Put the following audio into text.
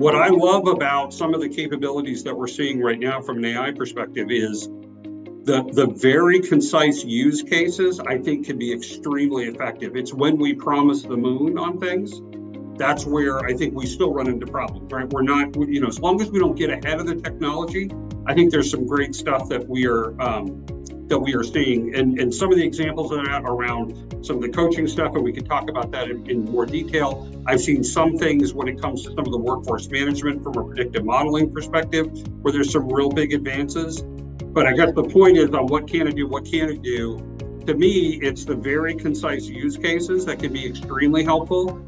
What I love about some of the capabilities that we're seeing right now from an AI perspective is the very concise use cases, I think, can be extremely effective. It's when we promise the moon on things, that's where I think we still run into problems, right? We're not, as long as we don't get ahead of the technology, I think there's some great stuff that we are seeing. And some of the examples of that around some of the coaching stuff, and we can talk about that in more detail. I've seen some things when it comes to some of the workforce management from a predictive modeling perspective, where there's some real big advances. But I guess the point is on what can it do, what can't it do? To me, it's the very concise use cases that can be extremely helpful.